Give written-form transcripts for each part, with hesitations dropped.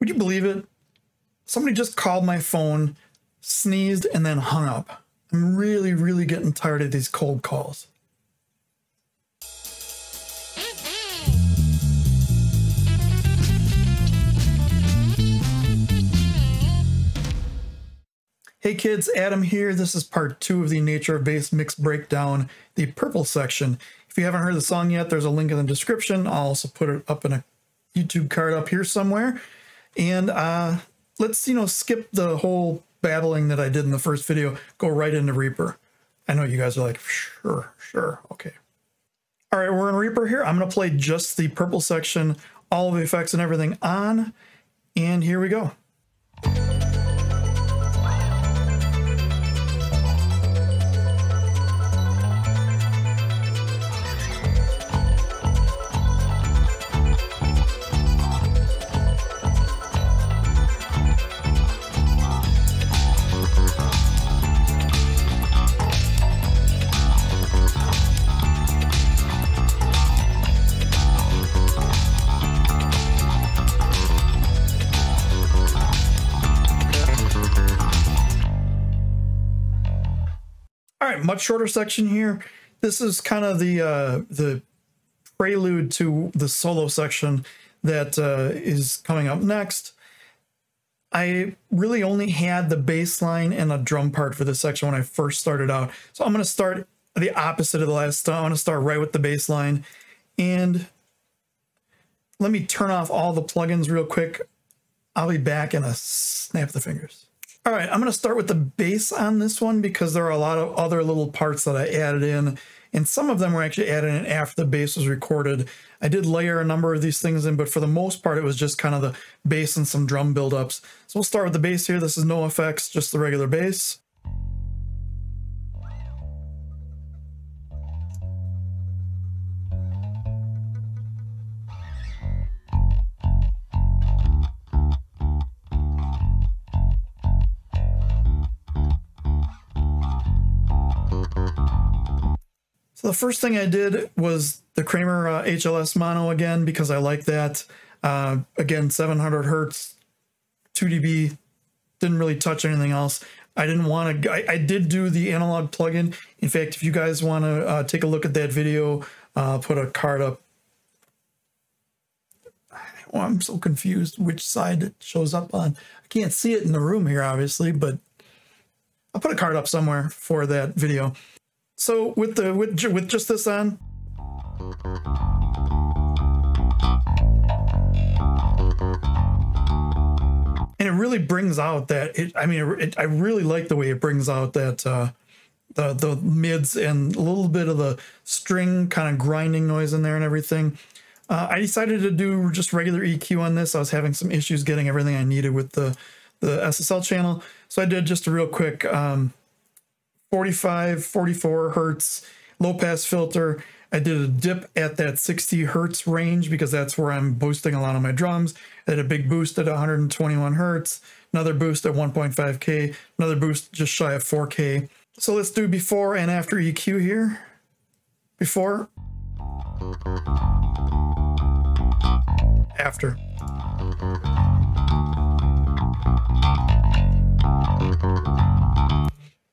Would you believe it? Somebody just called my phone, sneezed, and then hung up. I'm really, really getting tired of these cold calls. Hey kids, Adam here. This is part 2 of the Nature of Bass mix breakdown, the purple section. If you haven't heard the song yet, there's a link in the description. I'll also put it up in a YouTube card up here somewhere. And let's, skip the whole babbling that I did in the first video, go right into Reaper. I know you guys are like, sure, okay. All right, we're in Reaper here. I'm gonna play just the purple section, all of the effects and everything on, and here we go. Much shorter section here. This is kind of the prelude to the solo section that is coming up next. I really only had the bass line and a drum part for this section when I first started out. So I'm going to start the opposite of the last time. I'm going to start right with the bass line. And let me turn off all the plugins real quick. I'll be back in a snap of the fingers. All right, I'm going to start with the bass on this one because there are a lot of other little parts that I added in, and some of them were actually added in after the bass was recorded. I did layer a number of these things in, but for the most part, it was just kind of the bass and some drum buildups. So we'll start with the bass here. This is no effects, just the regular bass. So the first thing I did was the Kramer HLS mono again, because I like that. Again, 700 Hertz, 2 dB, didn't really touch anything else. I didn't want to, I did do the analog plugin. In fact, if you guys want to take a look at that video, I'll put a card up. Oh, I'm so confused which side it shows up on. I can't see it in the room here, obviously, but I'll put a card up somewhere for that video. So with just this on, and it really brings out that I really like the way it brings out that the mids and a little bit of the string kind of grinding noise in there and everything. I decided to do just regular EQ on this. I was having some issues getting everything I needed with the SSL channel, so I did just a real quick 45, 44 Hertz low pass filter. I did a dip at that 60 Hertz range because that's where I'm boosting a lot of my drums. I did a big boost at 121 Hertz, another boost at 1.5K, another boost just shy of 4K. So let's do before and after EQ here. Before. After.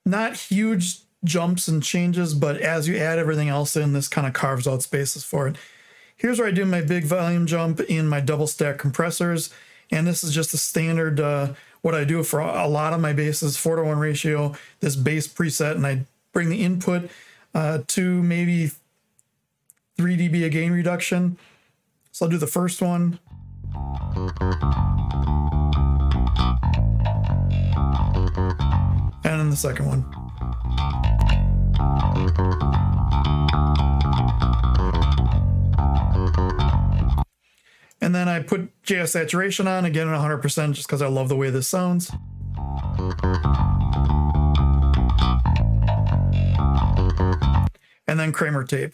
Not huge jumps and changes, but as you add everything else in, this kind of carves out spaces for it. Here's where I do my big volume jump in my double stack compressors. And this is just a standard, what I do for a lot of my basses, 4:1 ratio, this bass preset, and I bring the input to maybe 3 dB of gain reduction. So I'll do the first one. And then the second one. And then I put JS saturation on again at 100% just because I love the way this sounds. And then Kramer tape.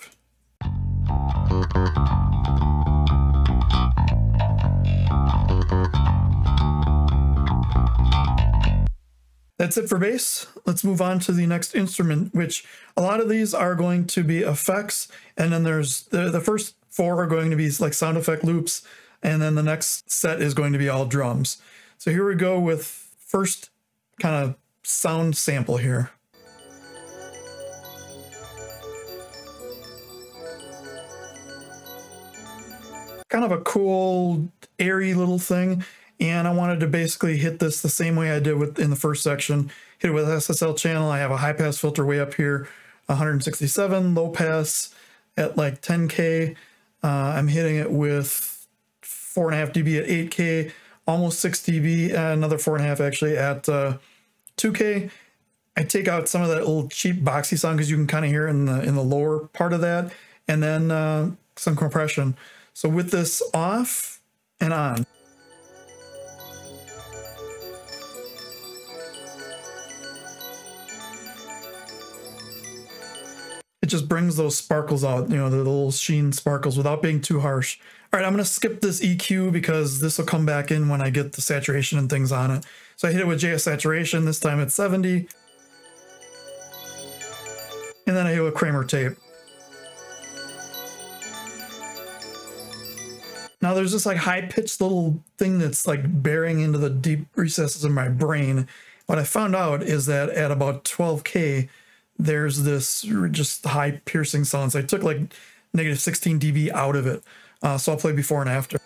That's it for bass. Let's move on to the next instrument, which a lot of these are going to be effects. And then there's the first 4 are going to be like sound effect loops. And then the next set is going to be all drums. So here we go with first kind of sound sample here. Kind of a cool, airy little thing. And I wanted to basically hit this the same way I did with in the first section. Hit it with SSL channel. I have a high pass filter way up here, 167, low pass at like 10K. I'm hitting it with 4.5 dB at 8K, almost 6 dB, another 4.5 actually at 2K. I take out some of that little cheap boxy sound because you can kind of hear it in the lower part of that, and then some compression. So with this off and on. It just brings those sparkles out, you know, the little sheen sparkles without being too harsh. All right, I'm gonna skip this EQ because this will come back in when I get the saturation and things on it. So I hit it with JS saturation, this time at 70. And then I hit it with Kramer tape. Now there's this like high-pitched little thing that's like bearing into the deep recesses of my brain. What I found out is that at about 12K, there's this just high piercing sound. So I took like negative 16 dB out of it. So I'll play before and after.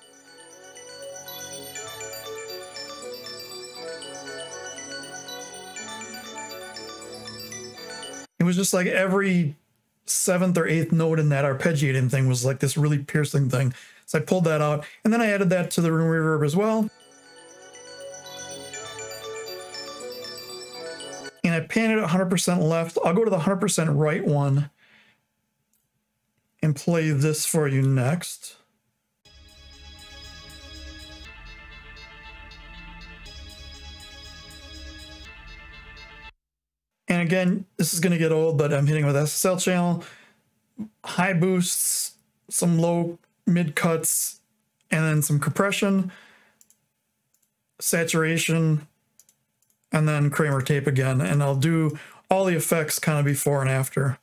It was just like every 7th or 8th note in that arpeggiating thing was like this really piercing thing. So I pulled that out, and then I added that to the room reverb as well. And I pan it 100% left. I'll go to the 100% right one and play this for you next. And again, this is gonna get old, but I'm hitting with SSL channel, high boosts, some low mid cuts, and then some compression, saturation, and then Kramer tape again. And I'll do all the effects kind of before and after.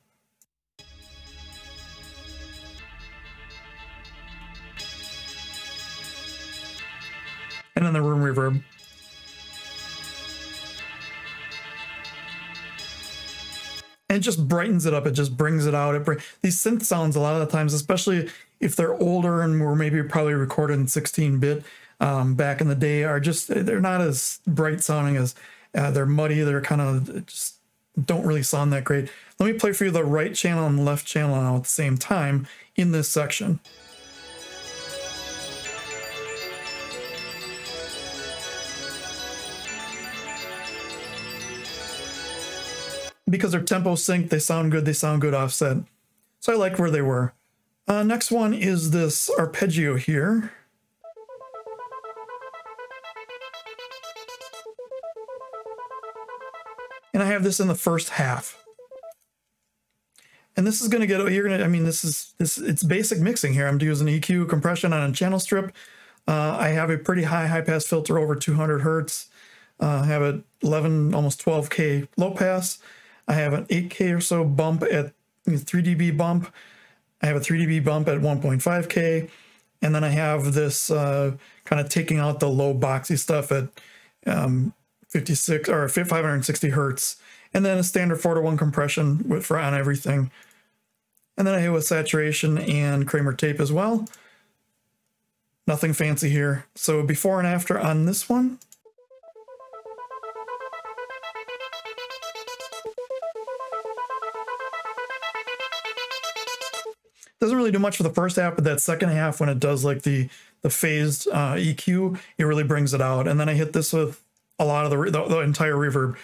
And then the room reverb. And it just brightens it up. It just brings it out. These synth sounds a lot of the times, especially if they're older and were maybe probably recorded in 16-bit back in the day, are just, they're not as bright sounding as, they're muddy. They're kind of just don't really sound that great. Let me play for you the right channel and left channel now at the same time in this section. Because they're tempo synced, they sound good offset. So I like where they were. Next one is this arpeggio here. And I have this in the first half. And this is gonna get, it's basic mixing here. I'm using EQ compression on a channel strip. I have a pretty high pass filter over 200 Hertz. I have an 11, almost 12K low pass. I have an 8K or so bump at 3 dB bump. I have a 3 dB bump at 1.5K. And then I have this kind of taking out the low boxy stuff at 56 or 560 Hertz. And then a standard 4:1 compression on everything. And then I hit with saturation and Kramer tape as well. Nothing fancy here. So before and after on this one. Doesn't really do much for the first half, but that second half when it does like the phased EQ, it really brings it out. And then I hit this with a lot of the entire reverb.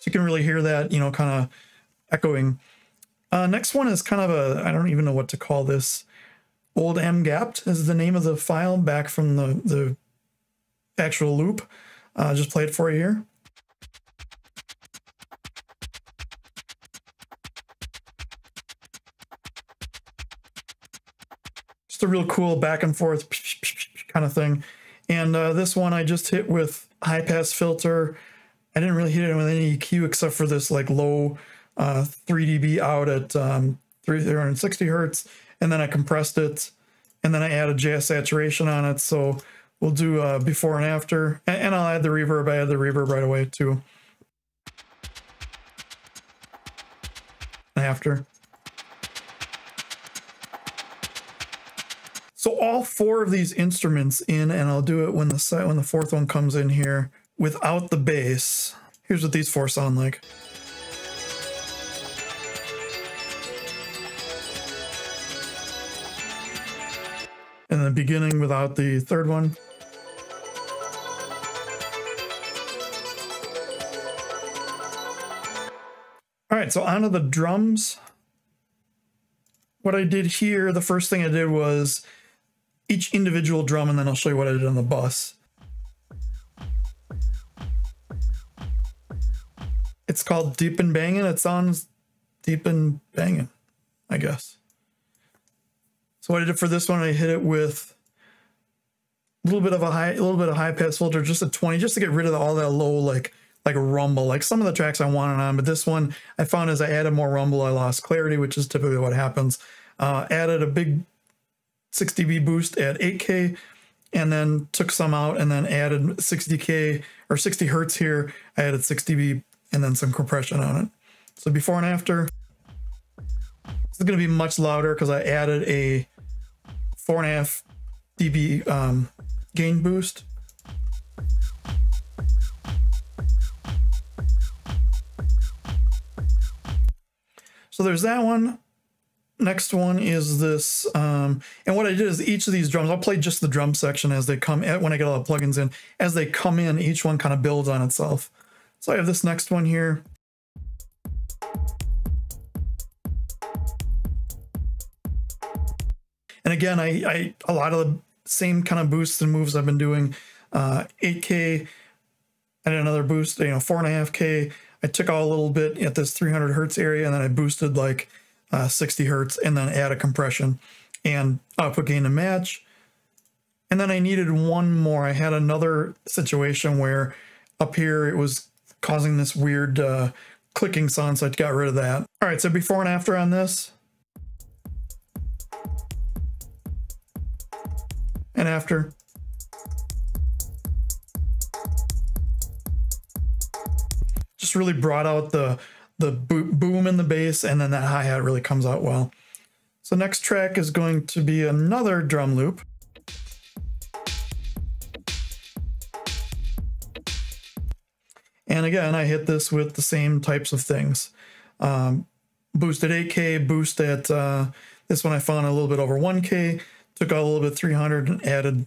So you can really hear that, you know, kind of echoing. Next one is kind of a, I don't even know what to call this. Old mgapped is the name of the file back from the actual loop. Just play it for you here. A real cool back and forth kind of thing. And this one I just hit with high pass filter. I didn't really hit it with any EQ except for this like low 3 dB out at 360 hertz, and then I compressed it, and then I added JS saturation on it. So we'll do before and after, and I'll add the reverb. I add the reverb right away too. After. So all four of these instruments in, and I'll do it when the fourth one comes in here without the bass. Here's what these four sound like. And then beginning without the third one. All right, so onto the drums. What I did here, the first thing I did was each individual drum, and then I'll show you what I did on the bus. It's called Deep and Bangin'. It sounds deep and bangin', I guess. So what I did for this one, I hit it with a little bit of a high pass filter, just a 20, just to get rid of all that low, like a rumble, like some of the tracks I wanted on, but this one I found as I added more rumble, I lost clarity, which is typically what happens. Added a big 6 dB boost at 8K, and then took some out, and then added 60K or 60 Hertz here. I added 6 dB and then some compression on it. So before and after, this is gonna be much louder because I added a 4.5 dB gain boost. So there's that one. Next one is this, and what I did is each of these drums, I'll play just the drum section as they come, when I get all the plugins in, as they come in, each one kind of builds on itself. So I have this next one here. And again, I a lot of the same kind of boosts and moves I've been doing, 8K, and another boost, 4.5K. I took out a little bit at this 300 Hertz area, and then I boosted like 60 Hertz, and then add a compression and output gain to match. And then I needed one more. I had another situation where up here it was causing this weird clicking sound, so I got rid of that. All right, so before and after on this. And after. Really brought out the boom in the bass, and then that hi-hat really comes out well. So next track is going to be another drum loop. And again, I hit this with the same types of things. Boost at 8K, boost at, this one I found a little bit over 1K, took out a little bit 300 and added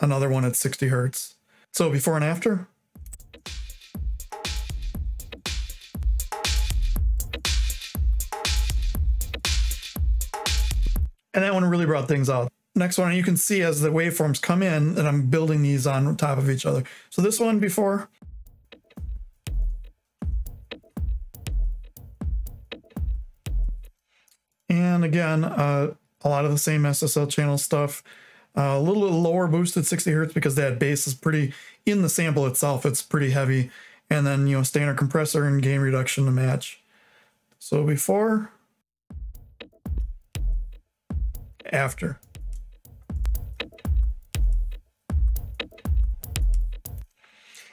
another one at 60 Hertz. So before and after. And that one really brought things out. Next one, you can see as the waveforms come in that I'm building these on top of each other. So this one before. And again, a lot of the same SSL channel stuff. A little bit lower boosted 60 Hertz because that bass is pretty, in the sample itself, it's pretty heavy. And then, standard compressor and gain reduction to match. So before. After.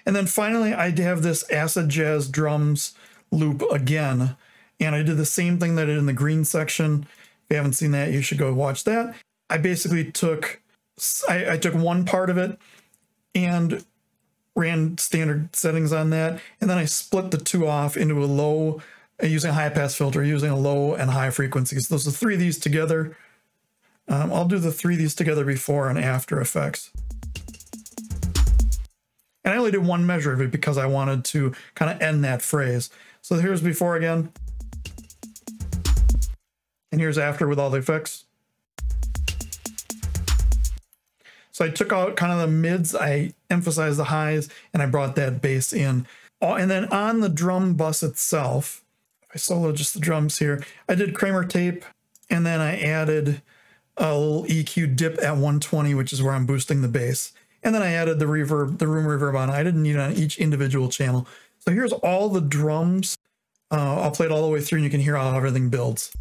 And then finally, I have this acid jazz drums loop again. And I did the same thing that I did in the green section. If you haven't seen that, you should go watch that. I basically took, I took one part of it and ran standard settings on that. And then I split the two off into a low, using a high pass filter, using a low and high frequencies. Those are three of these together. I'll do the three of these together before and after effects. And I only did one measure of it because I wanted to kind of end that phrase. So here's before again. And here's after with all the effects. So I took out kind of the mids, I emphasized the highs, and I brought that bass in. And then on the drum bus itself, I solo just the drums here. I did Kramer tape, and then I added a little EQ dip at 120, which is where I'm boosting the bass. And then I added the reverb, the room reverb on. I didn't need it on each individual channel. So here's all the drums. I'll play it all the way through and you can hear how everything builds.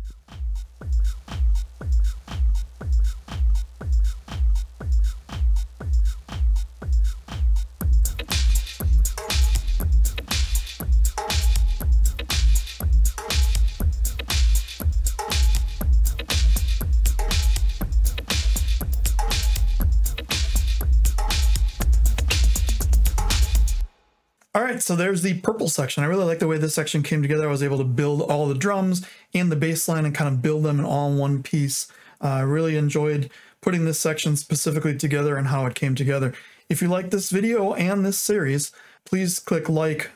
So there's the purple section. I really like the way this section came together. I was able to build all the drums and the bass line and kind of build them in all in one piece. I really enjoyed putting this section specifically together and how it came together. If you like this video and this series, please click like,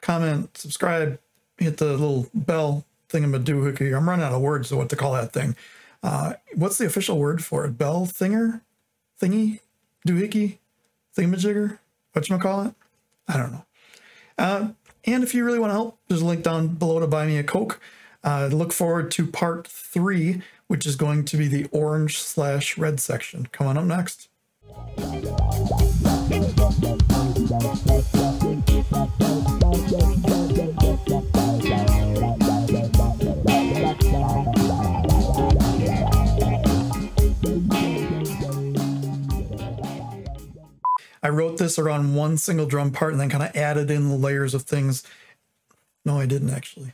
comment, subscribe, hit the little bell thingamadoohickey. I'm running out of words of what to call that thing. What's the official word for it? Bell thinger? Thingy? Doohickey? Thingamajigger? Whatchamacallit? I don't know. And if you really want to help, there's a link down below to buy me a Coke. Look forward to part 3, which is going to be the orange/red section. Come on up next. I wrote this around one single drum part and then kind of added in the layers of things. No, I didn't actually.